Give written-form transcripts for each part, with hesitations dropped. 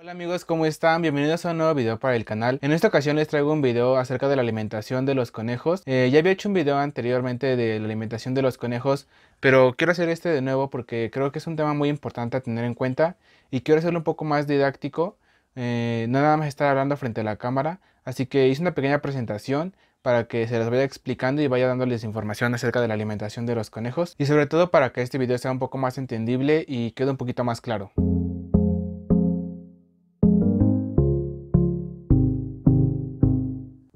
Hola amigos, ¿cómo están? Bienvenidos a un nuevo video para el canal. En esta ocasión les traigo un video acerca de la alimentación de los conejos. Ya había hecho un video anteriormente de la alimentación de los conejos, pero quiero hacer este de nuevo porque creo que es un tema muy importante a tener en cuenta y quiero hacerlo un poco más didáctico, no nada más estar hablando frente a la cámara. Así que hice una pequeña presentación para que se las vaya explicando y vaya dándoles información acerca de la alimentación de los conejos y sobre todo para que este video sea un poco más entendible y quede un poquito más claro.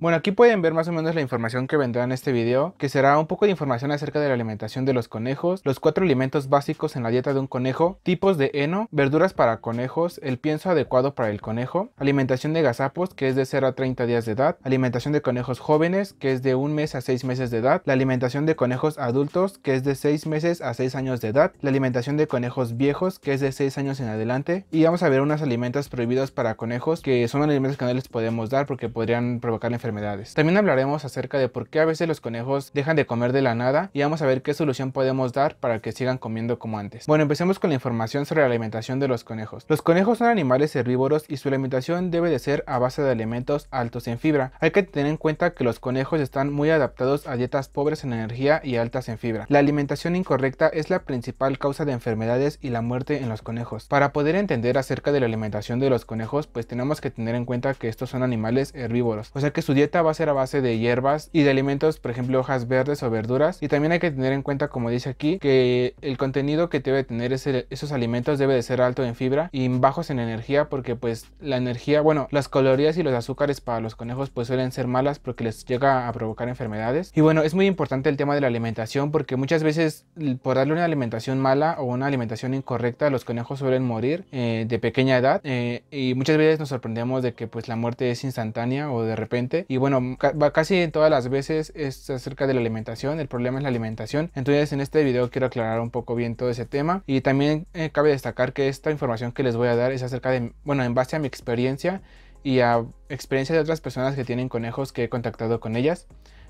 Bueno, aquí pueden ver más o menos la información que vendrá en este video, que será un poco de información acerca de la alimentación de los conejos, los 4 alimentos básicos en la dieta de un conejo, tipos de heno, verduras para conejos, el pienso adecuado para el conejo, alimentación de gazapos, que es de 0 a 30 días de edad, alimentación de conejos jóvenes, que es de 1 mes a 6 meses de edad, la alimentación de conejos adultos, que es de 6 meses a 6 años de edad, la alimentación de conejos viejos, que es de 6 años en adelante, y vamos a ver unos alimentos prohibidos para conejos, que son alimentos que no les podemos dar porque podrían provocar la enfermedad. También hablaremos acerca de por qué a veces los conejos dejan de comer de la nada y vamos a ver qué solución podemos dar para que sigan comiendo como antes. Bueno, empecemos con la información sobre la alimentación de los conejos. Los conejos son animales herbívoros y su alimentación debe de ser a base de alimentos altos en fibra. Hay que tener en cuenta que los conejos están muy adaptados a dietas pobres en energía y altas en fibra. La alimentación incorrecta es la principal causa de enfermedades y la muerte en los conejos. Para poder entender acerca de la alimentación de los conejos, pues tenemos que tener en cuenta que estos son animales herbívoros, o sea que su dieta va a ser a base de hierbas y de alimentos, por ejemplo hojas verdes o verduras, y también hay que tener en cuenta, como dice aquí, que el contenido que debe tener esos alimentos debe de ser alto en fibra y bajos en energía, porque pues la energía, bueno, las calorías y los azúcares para los conejos pues suelen ser malas porque les llega a provocar enfermedades. Y bueno, es muy importante el tema de la alimentación porque muchas veces por darle una alimentación mala o una alimentación incorrecta los conejos suelen morir de pequeña edad, y muchas veces nos sorprendemos de que pues la muerte es instantánea o de repente. Y bueno, casi en todas las veces es acerca de la alimentación, el problema es la alimentación. Entonces en este video quiero aclarar un poco bien todo ese tema. Y también cabe destacar que esta información que les voy a dar es acerca de, bueno, en base a mi experiencia y a experiencia de otras personas que tienen conejos que he contactado con ellas,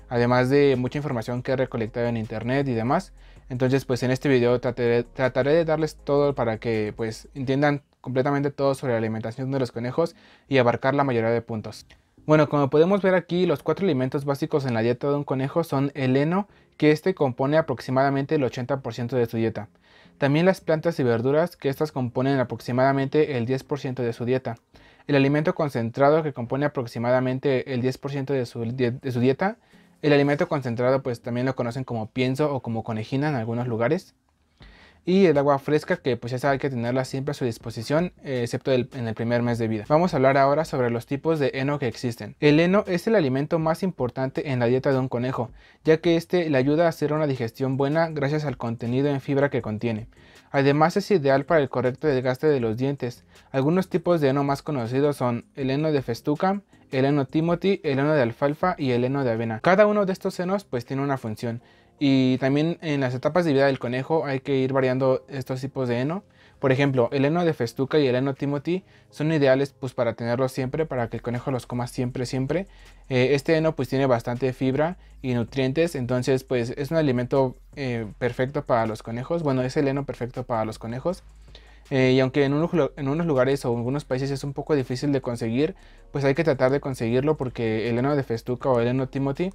además de mucha información que he recolectado en internet y demás. Entonces pues en este video trataré de darles todo para que pues entiendan completamente todo sobre la alimentación de los conejos y abarcar la mayoría de puntos. Bueno, como podemos ver aquí, los 4 alimentos básicos en la dieta de un conejo son el heno, que este compone aproximadamente el 80% de su dieta. También las plantas y verduras, que estas componen aproximadamente el 10% de su dieta. El alimento concentrado, que compone aproximadamente el 10% de su dieta. El alimento concentrado pues también lo conocen como pienso o como conejina en algunos lugares. Y el agua fresca, que pues ya sabe, hay que tenerla siempre a su disposición, excepto en el primer mes de vida. Vamos a hablar ahora sobre los tipos de heno que existen. El heno es el alimento más importante en la dieta de un conejo, ya que este le ayuda a hacer una digestión buena gracias al contenido en fibra que contiene. Además es ideal para el correcto desgaste de los dientes. Algunos tipos de heno más conocidos son el heno de festuca, el heno Timothy, el heno de alfalfa y el heno de avena. Cada uno de estos henos pues tiene una función. Y también en las etapas de vida del conejo hay que ir variando estos tipos de heno. Por ejemplo, el heno de festuca y el heno Timothy son ideales pues para tenerlos siempre, para que el conejo los coma siempre, siempre. Este heno pues tiene bastante fibra y nutrientes, entonces pues es un alimento perfecto para los conejos. Bueno, es el heno perfecto para los conejos. Y aunque en unos lugares o en algunos países es un poco difícil de conseguir, pues hay que tratar de conseguirlo porque el heno de festuca o el heno Timothy,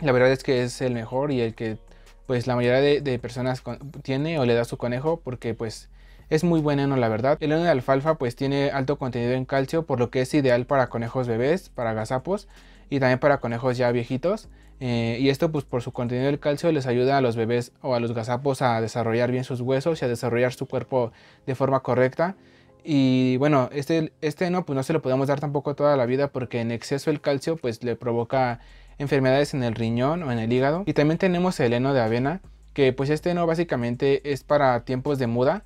la verdad es que es el mejor y el que pues la mayoría de personas tiene o le da a su conejo, porque pues es muy buen heno, la verdad. El heno de alfalfa pues tiene alto contenido en calcio, por lo que es ideal para conejos bebés, para gazapos y también para conejos ya viejitos. Y esto pues por su contenido del calcio les ayuda a los bebés o a los gazapos a desarrollar bien sus huesos y a desarrollar su cuerpo de forma correcta. Y bueno, este heno pues no se lo podemos dar tampoco toda la vida porque en exceso el calcio pues le provoca enfermedades en el riñón o en el hígado. Y también tenemos el heno de avena, que pues este heno básicamente es para tiempos de muda.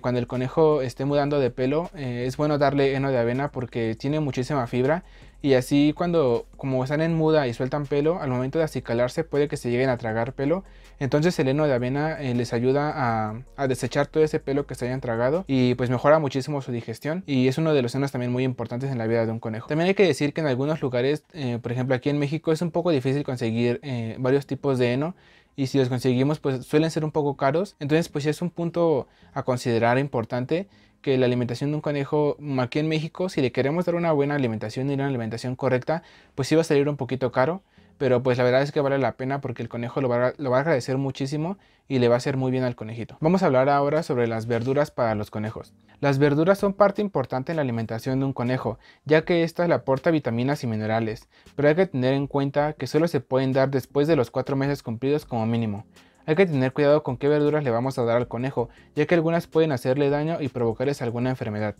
Cuando el conejo esté mudando de pelo, es bueno darle heno de avena porque tiene muchísima fibra y así como están en muda y sueltan pelo, al momento de acicalarse puede que se lleguen a tragar pelo. Entonces el heno de avena les ayuda a desechar todo ese pelo que se hayan tragado y pues mejora muchísimo su digestión, y es uno de los henos también muy importantes en la vida de un conejo. También hay que decir que en algunos lugares, por ejemplo aquí en México, es un poco difícil conseguir varios tipos de heno. Y si los conseguimos pues suelen ser un poco caros, entonces pues es un punto a considerar importante que la alimentación de un conejo aquí en México, si le queremos dar una buena alimentación y una alimentación correcta, pues sí va a salir un poquito caro, pero pues la verdad es que vale la pena porque el conejo lo va a agradecer muchísimo y le va a hacer muy bien al conejito. Vamos a hablar ahora sobre las verduras para los conejos. Las verduras son parte importante en la alimentación de un conejo, ya que esta le aporta vitaminas y minerales, pero hay que tener en cuenta que solo se pueden dar después de los 4 meses cumplidos como mínimo. Hay que tener cuidado con qué verduras le vamos a dar al conejo, ya que algunas pueden hacerle daño y provocarles alguna enfermedad.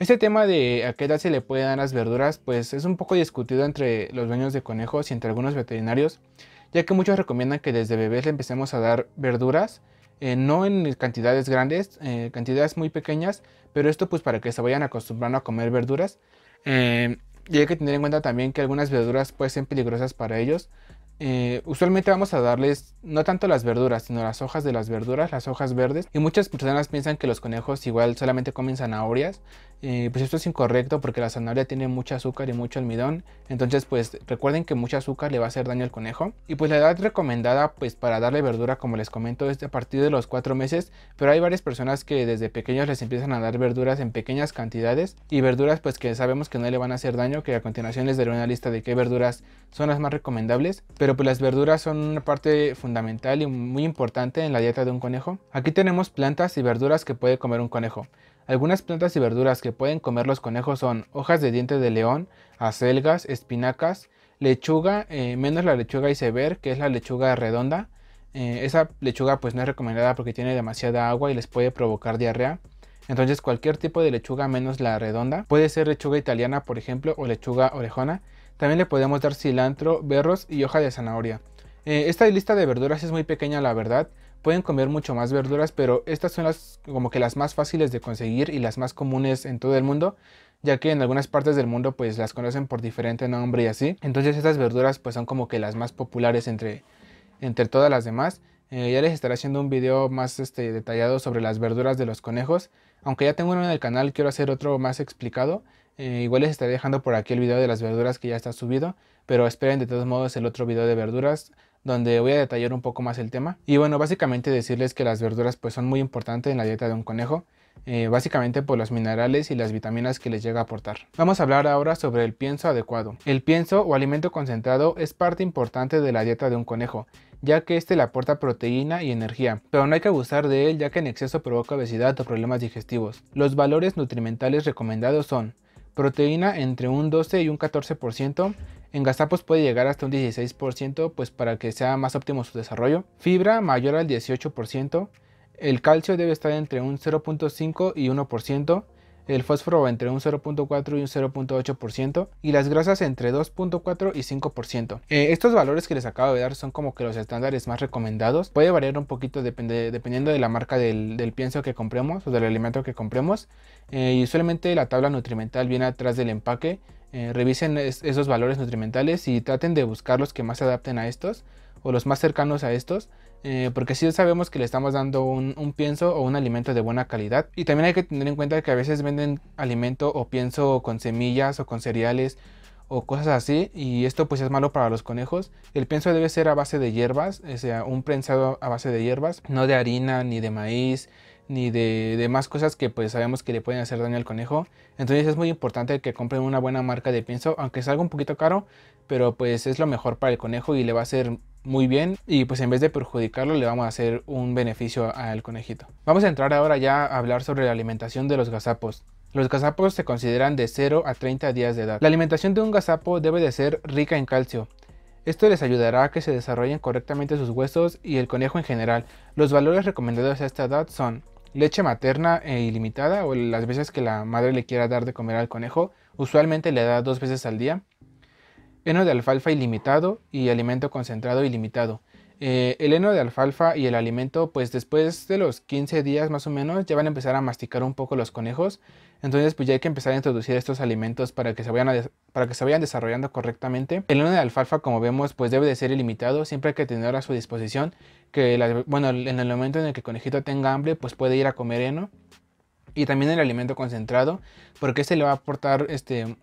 Este tema de a qué edad se le puede dar las verduras, pues es un poco discutido entre los dueños de conejos y entre algunos veterinarios, ya que muchos recomiendan que desde bebés le empecemos a dar verduras, no en cantidades grandes, cantidades muy pequeñas, pero esto pues para que se vayan acostumbrando a comer verduras. Y hay que tener en cuenta también que algunas verduras pueden ser peligrosas para ellos. Usualmente vamos a darles no tanto las verduras, sino las hojas de las verduras, las hojas verdes. Y muchas personas piensan que los conejos igual solamente comen zanahorias. Pues esto es incorrecto porque la zanahoria tiene mucho azúcar y mucho almidón. Entonces pues recuerden que mucho azúcar le va a hacer daño al conejo. Y pues la edad recomendada pues para darle verdura, como les comento, es a partir de los 4 meses. Pero hay varias personas que desde pequeños les empiezan a dar verduras en pequeñas cantidades. Y verduras pues que sabemos que no le van a hacer daño, que a continuación les daré una lista de qué verduras son las más recomendables. Pero pues las verduras son una parte fundamental y muy importante en la dieta de un conejo. Aquí tenemos plantas y verduras que puede comer un conejo. Algunas plantas y verduras que pueden comer los conejos son hojas de diente de león, acelgas, espinacas, lechuga, menos la lechuga iceberg, que es la lechuga redonda. Esa lechuga pues no es recomendada porque tiene demasiada agua y les puede provocar diarrea. Entonces cualquier tipo de lechuga menos la redonda. Puede ser lechuga italiana, por ejemplo, o lechuga orejona. También le podemos dar cilantro, berros y hoja de zanahoria. Esta lista de verduras es muy pequeña, la verdad. Pueden comer mucho más verduras, pero estas son como que las más fáciles de conseguir y las más comunes en todo el mundo, ya que en algunas partes del mundo pues las conocen por diferente nombre y así. Entonces estas verduras pues son como que las más populares entre todas las demás. Ya les estaré haciendo un video más detallado sobre las verduras de los conejos. Aunque ya tengo uno en el canal, quiero hacer otro más explicado. Igual les estaré dejando por aquí el video de las verduras que ya está subido, pero esperen de todos modos el otro video de verduras donde voy a detallar un poco más el tema. Y bueno, básicamente decirles que las verduras pues son muy importantes en la dieta de un conejo, básicamente por los minerales y las vitaminas que les llega a aportar. Vamos a hablar ahora sobre el pienso adecuado. El pienso o alimento concentrado es parte importante de la dieta de un conejo, ya que este le aporta proteína y energía, pero no hay que abusar de él ya que en exceso provoca obesidad o problemas digestivos. Los valores nutrimentales recomendados son proteína entre un 12 y un 14%, en gazapos puede llegar hasta un 16% pues para que sea más óptimo su desarrollo, fibra mayor al 18%, el calcio debe estar entre un 0.5 y 1%, el fósforo entre un 0.4 y un 0.8% y las grasas entre 2.4 y 5%. Estos valores que les acabo de dar son como que los estándares más recomendados. Puede variar un poquito dependiendo de la marca del pienso que compremos o del alimento que compremos. Y usualmente la tabla nutrimental viene atrás del empaque. Revisen esos valores nutrimentales y traten de buscar los que más se adapten a estos o los más cercanos a estos. Porque sí sabemos que le estamos dando un pienso o un alimento de buena calidad. Y también hay que tener en cuenta que a veces venden alimento o pienso con semillas o con cereales o cosas así, y esto pues es malo para los conejos. El pienso debe ser a base de hierbas, o sea, un prensado a base de hierbas, no de harina, ni de maíz, ni de demás cosas que pues sabemos que le pueden hacer daño al conejo. Entonces es muy importante que compren una buena marca de pienso, aunque es algo un poquito caro, pero pues es lo mejor para el conejo y le va a hacer muy bien, y pues en vez de perjudicarlo le vamos a hacer un beneficio al conejito. Vamos a entrar ahora ya a hablar sobre la alimentación de los gazapos. Los gazapos se consideran de 0 a 30 días de edad. La alimentación de un gazapo debe de ser rica en calcio. Esto les ayudará a que se desarrollen correctamente sus huesos y el conejo en general. Los valores recomendados a esta edad son leche materna e ilimitada, o las veces que la madre le quiera dar de comer al conejo, usualmente le da 2 veces al día. Heno de alfalfa ilimitado y alimento concentrado ilimitado. El heno de alfalfa y el alimento pues después de los 15 días más o menos ya van a empezar a masticar un poco los conejos. Entonces pues ya hay que empezar a introducir estos alimentos para que se vayan desarrollando correctamente. El heno de alfalfa, como vemos, pues debe de ser ilimitado. Siempre hay que tener a su disposición que en el momento en el que el conejito tenga hambre pues puede ir a comer heno. y también el alimento concentrado, porque este le va a aportar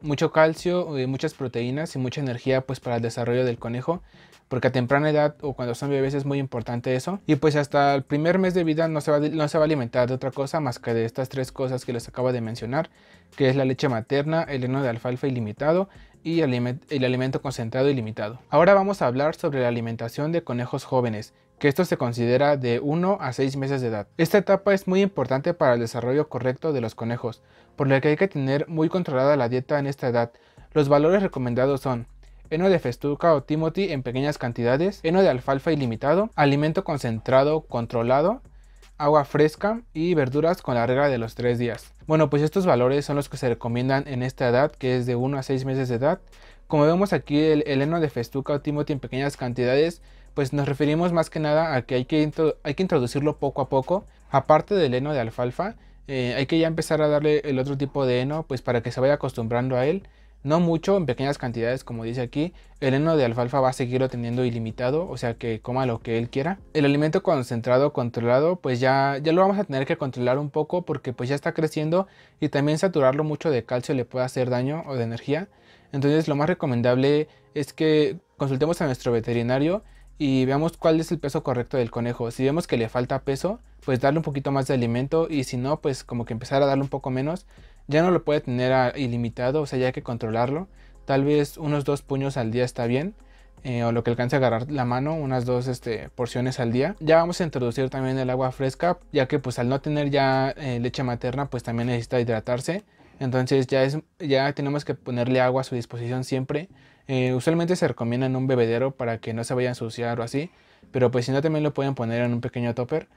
mucho calcio, muchas proteínas y mucha energía pues para el desarrollo del conejo, porque a temprana edad o cuando son bebés es muy importante eso. Y pues hasta el primer mes de vida no se va a alimentar de otra cosa más que de estas tres cosas que les acabo de mencionar, que es la leche materna, el heno de alfalfa ilimitado y el alimento concentrado ilimitado. Ahora vamos a hablar sobre la alimentación de conejos jóvenes, que esto se considera de 1 a 6 meses de edad. Esta etapa es muy importante para el desarrollo correcto de los conejos, por lo que hay que tener muy controlada la dieta en esta edad. Los valores recomendados son heno de festuca o Timothy en pequeñas cantidades, heno de alfalfa ilimitado, alimento concentrado controlado, agua fresca y verduras con la regla de los 3 días. Bueno, pues estos valores son los que se recomiendan en esta edad, que es de 1 a 6 meses de edad. Como vemos aquí, el heno de festuca o Timothy en pequeñas cantidades, pues nos referimos más que nada a que hay que introducirlo poco a poco. Aparte del heno de alfalfa, hay que ya empezar a darle el otro tipo de heno, pues para que se vaya acostumbrando a él. No mucho, en pequeñas cantidades, como dice aquí. El heno de alfalfa va a seguirlo teniendo ilimitado, o sea que coma lo que él quiera. El alimento concentrado controlado, pues ya lo vamos a tener que controlar un poco, porque pues ya está creciendo y también saturarlo mucho de calcio le puede hacer daño o de energía. Entonces lo más recomendable es que consultemos a nuestro veterinario y veamos cuál es el peso correcto del conejo. Si vemos que le falta peso, pues darle un poquito más de alimento, y si no, pues como que empezar a darle un poco menos. Ya no lo puede tener ilimitado, o sea, ya hay que controlarlo. Tal vez unos 2 puños al día está bien, o lo que alcance a agarrar la mano, unas 2 porciones al día. Ya vamos a introducir también el agua fresca, ya que pues al no tener ya leche materna, pues también necesita hidratarse. Entonces ya tenemos que ponerle agua a su disposición siempre. Usualmente se recomienda en un bebedero para que no se vaya a ensuciar o así, pero pues si no también lo pueden poner en un pequeño topper.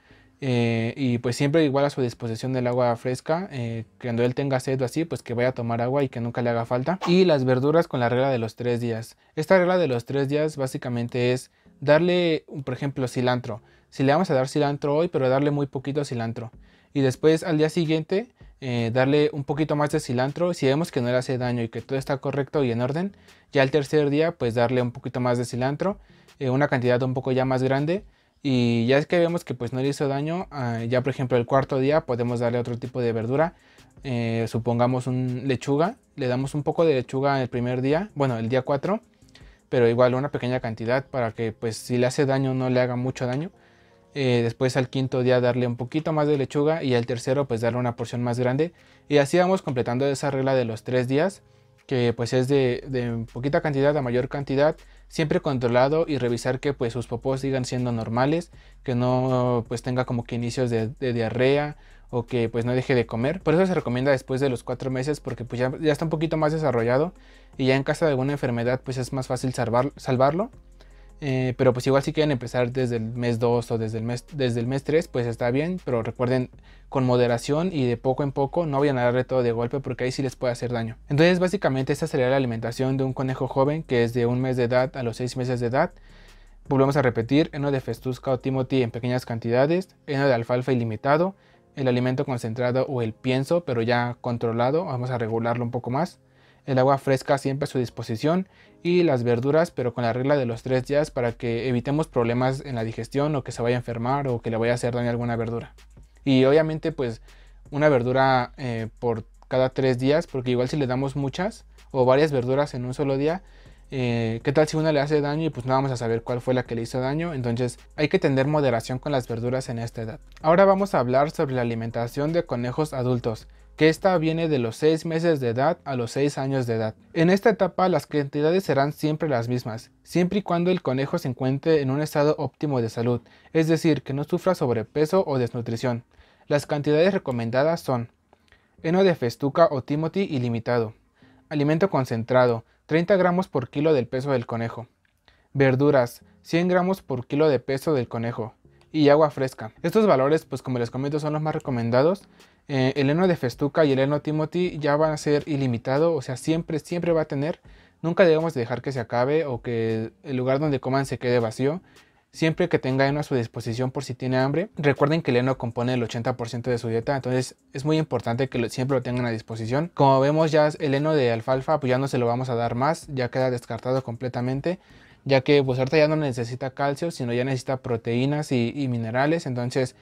Y pues siempre igual a su disposición del agua fresca, cuando él tenga sed o así, pues que vaya a tomar agua y que nunca le haga falta. Y las verduras con la regla de los 3 días. Esta regla de los 3 días básicamente es darle, por ejemplo, cilantro. Si le vamos a dar cilantro hoy, pero darle muy poquito cilantro. Y después al día siguiente darle un poquito más de cilantro. Si vemos que no le hace daño y que todo está correcto y en orden, ya al tercer día pues darle un poquito más de cilantro, una cantidad un poco ya más grande. Y ya es que vemos que pues no le hizo daño, ya por ejemplo el cuarto día podemos darle otro tipo de verdura, supongamos un lechuga. Le damos un poco de lechuga el primer día, bueno el día 4, pero igual una pequeña cantidad para que pues si le hace daño no le haga mucho daño. Después al quinto día darle un poquito más de lechuga y al tercero pues darle una porción más grande, y así vamos completando esa regla de los 3 días, que pues es de poquita cantidad a mayor cantidad, siempre controlado, y revisar que pues sus popós sigan siendo normales, que no pues tenga como que inicios de diarrea o que pues no deje de comer. Por eso se recomienda después de los 4 meses, porque pues ya está un poquito más desarrollado y ya en caso de alguna enfermedad pues es más fácil salvarlo. Pero pues igual si quieren empezar desde el mes 2 o desde el mes 3, pues está bien, pero recuerden con moderación y de poco en poco, no vayan a darle todo de golpe porque ahí sí les puede hacer daño. Entonces básicamente esta sería la alimentación de un conejo joven, que es de 1 mes de edad a los 6 meses de edad. Volvemos a repetir: heno de festuca o Timothy en pequeñas cantidades, heno de alfalfa ilimitado, el alimento concentrado o el pienso, pero ya controlado, vamos a regularlo un poco más. El agua fresca siempre a su disposición, y las verduras pero con la regla de los 3 días para que evitemos problemas en la digestión o que se vaya a enfermar o que le vaya a hacer daño alguna verdura. Y obviamente pues una verdura por cada 3 días, porque igual si le damos muchas o varias verduras en un solo día, ¿qué tal si una le hace daño y pues no vamos a saber cuál fue la que le hizo daño? Entonces hay que tener moderación con las verduras en esta edad. Ahora vamos a hablar sobre la alimentación de conejos adultos, que esta viene de los 6 meses de edad a los 6 años de edad. En esta etapa las cantidades serán siempre las mismas, siempre y cuando el conejo se encuentre en un estado óptimo de salud, es decir, que no sufra sobrepeso o desnutrición. Las cantidades recomendadas son: heno de festuca o Timothy ilimitado, alimento concentrado, 30 gramos por kilo del peso del conejo, verduras, 100 gramos por kilo de peso del conejo, y agua fresca. Estos valores, pues como les comento, son los más recomendados. El heno de festuca y el heno Timothy ya van a ser ilimitado, o sea, siempre va a tener. Nunca debemos dejar que se acabe o que el lugar donde coman se quede vacío. Siempre que tenga heno a su disposición por si tiene hambre. Recuerden que el heno compone el 80% de su dieta, entonces es muy importante que siempre lo tengan a disposición. Como vemos, ya el heno de alfalfa pues ya no se lo vamos a dar más, ya queda descartado completamente, ya que pues ahorita ya no necesita calcio, sino ya necesita proteínas y minerales. Entonces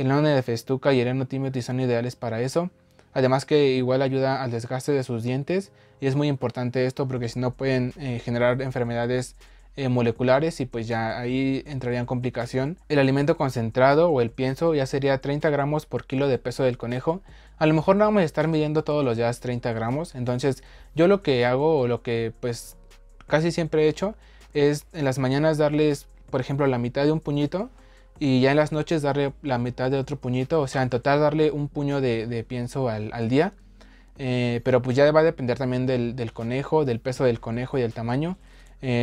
El nano de festuca y el heno tímete son ideales para eso. Además que igual ayuda al desgaste de sus dientes. Y es muy importante esto porque si no pueden generar enfermedades moleculares y pues ya ahí entraría en complicación. El alimento concentrado o el pienso ya sería 30 gramos por kilo de peso del conejo. A lo mejor no vamos a estar midiendo todos los días 30 gramos. Entonces yo lo que hago o lo que pues casi siempre he hecho es en las mañanas darles por ejemplo la mitad de un puñito y ya en las noches darle la mitad de otro puñito. O sea, en total darle un puño de pienso al día. Pero pues ya va a depender también del conejo, del peso del conejo y del tamaño.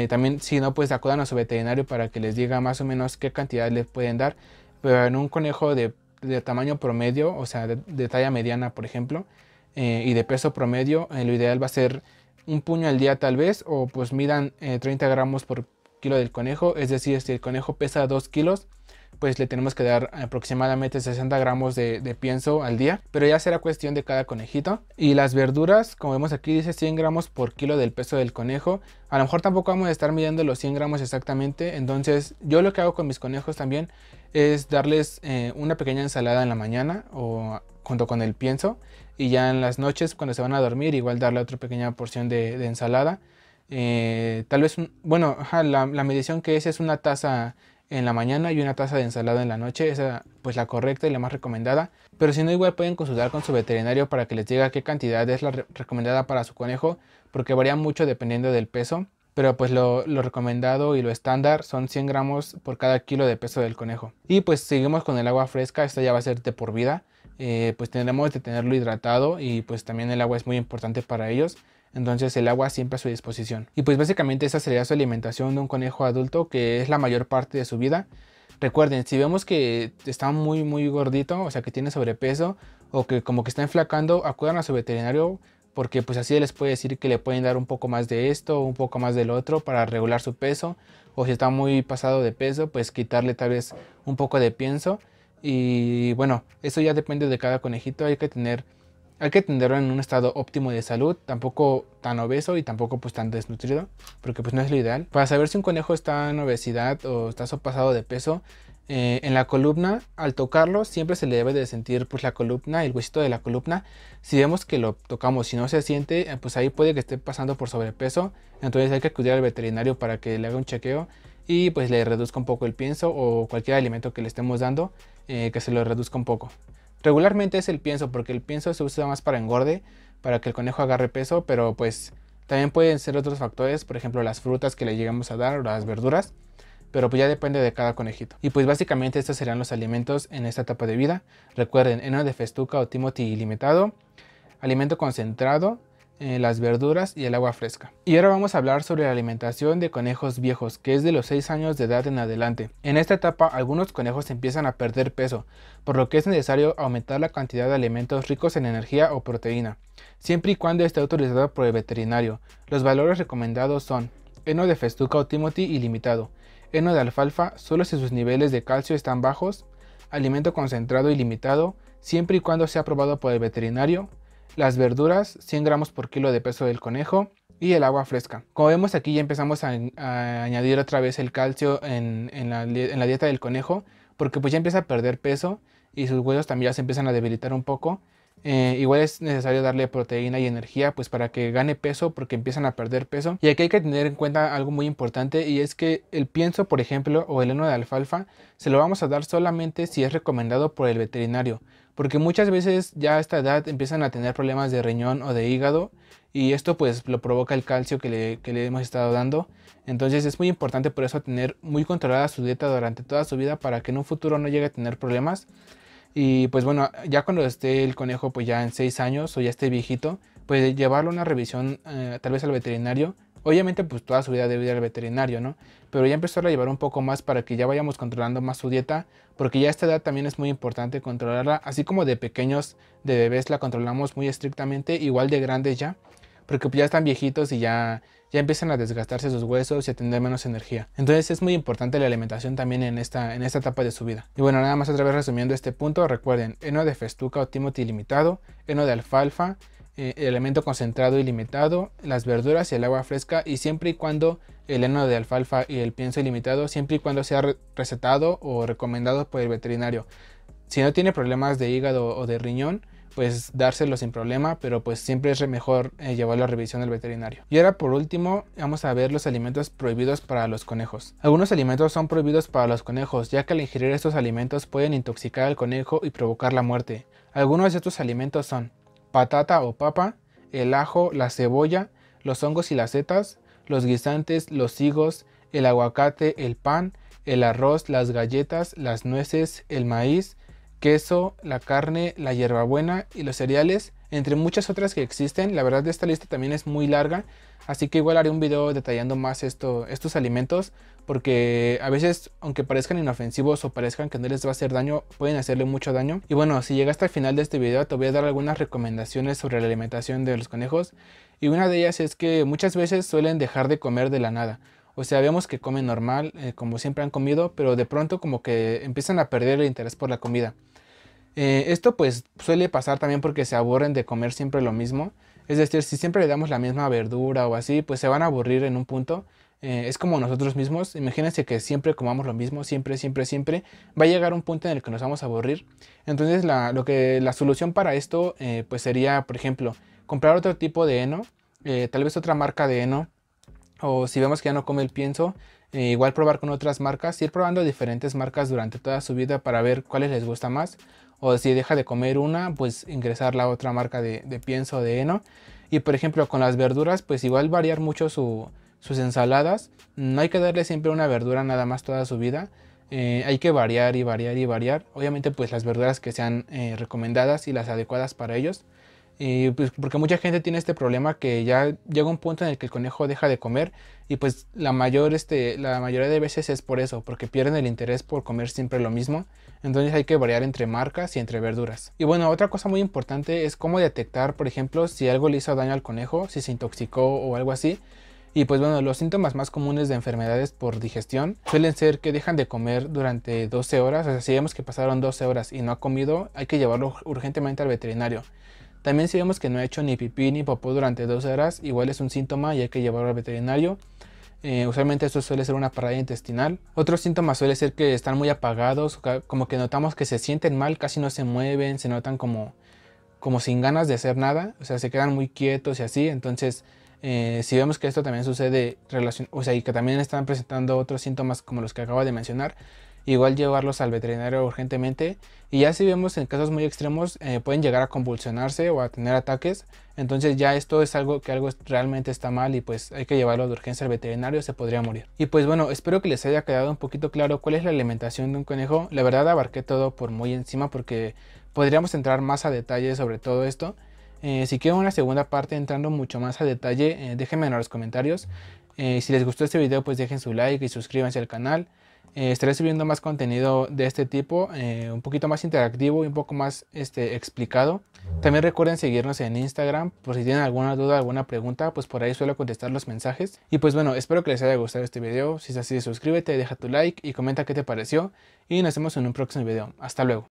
También si no, pues acudan a su veterinario para que les diga más o menos qué cantidad les pueden dar. Pero en un conejo de tamaño promedio, o sea de talla mediana por ejemplo, y de peso promedio, lo ideal va a ser un puño al día tal vez, o pues midan 30 gramos por kilo del conejo. Es decir, si el conejo pesa 2 kilos, pues le tenemos que dar aproximadamente 60 gramos de pienso al día, pero ya será cuestión de cada conejito. Y las verduras, como vemos aquí dice 100 gramos por kilo del peso del conejo. A lo mejor tampoco vamos a estar midiendo los 100 gramos exactamente, entonces yo lo que hago con mis conejos también es darles una pequeña ensalada en la mañana o junto con el pienso, y ya en las noches cuando se van a dormir igual darle otra pequeña porción de ensalada. Tal vez, la medición que es una taza en la mañana y una taza de ensalada en la noche. Esa pues la correcta y la más recomendada, pero si no igual pueden consultar con su veterinario para que les diga qué cantidad es la recomendada para su conejo, porque varía mucho dependiendo del peso, pero pues lo recomendado y lo estándar son 100 gramos por cada kilo de peso del conejo. Y pues seguimos con el agua fresca. Esta ya va a ser de por vida, pues tendremos que tenerlo hidratado y pues también el agua es muy importante para ellos. Entonces el agua siempre a su disposición. Y pues básicamente esa sería su alimentación de un conejo adulto, que es la mayor parte de su vida. Recuerden, si vemos que está muy muy gordito, o sea que tiene sobrepeso o que como que está enflacando, acudan a su veterinario, porque pues así les puede decir que le pueden dar un poco más de esto, un poco más del otro para regular su peso, o si está muy pasado de peso, pues quitarle tal vez un poco de pienso. Y bueno, eso ya depende de cada conejito. Hay que tenerlo en un estado óptimo de salud, tampoco tan obeso y tampoco pues tan desnutrido, porque pues no es lo ideal. Para saber si un conejo está en obesidad o está pasado de peso, en la columna, al tocarlo siempre se le debe de sentir pues la columna, el huesito de la columna. Si vemos que lo tocamos y no se siente, pues ahí puede que esté pasando por sobrepeso. Entonces hay que acudir al veterinario para que le haga un chequeo y pues le reduzca un poco el pienso o cualquier alimento que le estemos dando, que se lo reduzca un poco. Regularmente es el pienso, porque el pienso se usa más para engorde, para que el conejo agarre peso, pero pues también pueden ser otros factores, por ejemplo las frutas que le llegamos a dar o las verduras, pero pues ya depende de cada conejito. Y pues básicamente estos serán los alimentos en esta etapa de vida. Recuerden, heno de festuca o tímoti ilimitado, alimento concentrado, las verduras y el agua fresca. Y ahora vamos a hablar sobre la alimentación de conejos viejos, que es de los 6 años de edad en adelante. En esta etapa algunos conejos empiezan a perder peso, por lo que es necesario aumentar la cantidad de alimentos ricos en energía o proteína, siempre y cuando esté autorizado por el veterinario. Los valores recomendados son heno de festuca o tímoti ilimitado, heno de alfalfa solo si sus niveles de calcio están bajos, alimento concentrado ilimitado siempre y cuando sea aprobado por el veterinario, las verduras 100 gramos por kilo de peso del conejo y el agua fresca. Como vemos aquí ya empezamos a añadir otra vez el calcio en la dieta del conejo, porque pues ya empieza a perder peso y sus huesos también ya se empiezan a debilitar un poco. Igual es necesario darle proteína y energía pues para que gane peso, porque empiezan a perder peso. Y aquí hay que tener en cuenta algo muy importante, y es que el pienso por ejemplo o el heno de alfalfa se lo vamos a dar solamente si es recomendado por el veterinario, porque muchas veces ya a esta edad empiezan a tener problemas de riñón o de hígado, y esto pues lo provoca el calcio que le hemos estado dando. Entonces es muy importante por eso tener muy controlada su dieta durante toda su vida, para que en un futuro no llegue a tener problemas. Y pues bueno, ya cuando esté el conejo pues ya en 6 años o ya esté viejito, pues llevarlo a una revisión tal vez al veterinario. Obviamente pues toda su vida debe ir al veterinario, ¿no? Pero ya empezarla a llevar un poco más para que ya vayamos controlando más su dieta, porque ya a esta edad también es muy importante controlarla. Así como de pequeños, de bebés la controlamos muy estrictamente, igual de grandes ya, porque ya están viejitos y ya empiezan a desgastarse sus huesos y a tener menos energía. Entonces es muy importante la alimentación también en esta etapa de su vida. Y bueno, nada más otra vez resumiendo este punto, recuerden, heno de festuca o tímoti ilimitado, heno de alfalfa, alimento concentrado ilimitado, las verduras y el agua fresca, y siempre y cuando el heno de alfalfa y el pienso ilimitado, siempre y cuando sea recetado o recomendado por el veterinario. Si no tiene problemas de hígado o de riñón, pues dárselo sin problema, pero pues siempre es mejor llevarlo a revisión del veterinario. Y ahora por último vamos a ver los alimentos prohibidos para los conejos. Algunos alimentos son prohibidos para los conejos, ya que al ingerir estos alimentos pueden intoxicar al conejo y provocar la muerte. Algunos de estos alimentos son patata o papa, el ajo, la cebolla, los hongos y las setas, los guisantes, los higos, el aguacate, el pan, el arroz, las galletas, las nueces, el maíz, queso, la carne, la hierbabuena y los cereales, entre muchas otras que existen. La verdad, de esta lista también es muy larga, así que igual haré un video detallando más estos alimentos, porque a veces, aunque parezcan inofensivos o parezcan que no les va a hacer daño, pueden hacerle mucho daño. Y bueno, si llegaste al final de este video, te voy a dar algunas recomendaciones sobre la alimentación de los conejos, y una de ellas es que muchas veces suelen dejar de comer de la nada. O sea, vemos que comen normal, como siempre han comido, pero de pronto como que empiezan a perder el interés por la comida. Esto pues suele pasar también porque se aburren de comer siempre lo mismo. Es decir, si siempre le damos la misma verdura o así, pues se van a aburrir en un punto. Es como nosotros mismos. Imagínense que siempre comamos lo mismo, siempre. Va a llegar un punto en el que nos vamos a aburrir. Entonces la solución para esto pues sería, por ejemplo, comprar otro tipo de heno, tal vez otra marca de heno. O si vemos que ya no come el pienso, igual probar con otras marcas, ir probando diferentes marcas durante toda su vida para ver cuáles les gusta más. O si deja de comer una, pues ingresar la otra marca de pienso, de heno. Y por ejemplo con las verduras, pues igual variar mucho sus ensaladas. No hay que darle siempre una verdura nada más toda su vida. Hay que variar. Obviamente pues las verduras que sean recomendadas y las adecuadas para ellos. Y pues porque mucha gente tiene este problema que ya llega un punto en el que el conejo deja de comer, y pues la mayoría de veces es por eso, porque pierden el interés por comer siempre lo mismo. Entonces hay que variar entre marcas y entre verduras. Y bueno, otra cosa muy importante es cómo detectar, por ejemplo, si algo le hizo daño al conejo, si se intoxicó o algo así. Y pues bueno, los síntomas más comunes de enfermedades por digestión suelen ser que dejan de comer durante 12 horas. O sea, si vemos que pasaron 12 horas y no ha comido, hay que llevarlo urgentemente al veterinario. También si vemos que no ha hecho ni pipí ni popó durante 2 horas, igual es un síntoma y hay que llevarlo al veterinario. Usualmente eso suele ser una parada intestinal. Otros síntomas suele ser que están muy apagados, como que notamos que se sienten mal, casi no se mueven, se notan como sin ganas de hacer nada, o sea, se quedan muy quietos y así. Entonces si vemos que esto también sucede, o sea, y que también están presentando otros síntomas como los que acabo de mencionar, igual llevarlos al veterinario urgentemente. Y ya si vemos en casos muy extremos, pueden llegar a convulsionarse o a tener ataques. Entonces ya esto es algo realmente está mal, y pues hay que llevarlo de urgencia al veterinario, se podría morir. Y pues bueno, espero que les haya quedado un poquito claro cuál es la alimentación de un conejo. La verdad abarqué todo por muy encima, porque podríamos entrar más a detalle sobre todo esto. Si quieren una segunda parte entrando mucho más a detalle, déjenme en los comentarios. Si les gustó este video, pues dejen su like y suscríbanse al canal. Estaré subiendo más contenido de este tipo, un poquito más interactivo y un poco más explicado. También recuerden seguirnos en Instagram, por si tienen alguna duda, alguna pregunta, pues por ahí suelo contestar los mensajes. Y pues bueno, espero que les haya gustado este video. Si es así, suscríbete, deja tu like y comenta qué te pareció, y nos vemos en un próximo video. Hasta luego.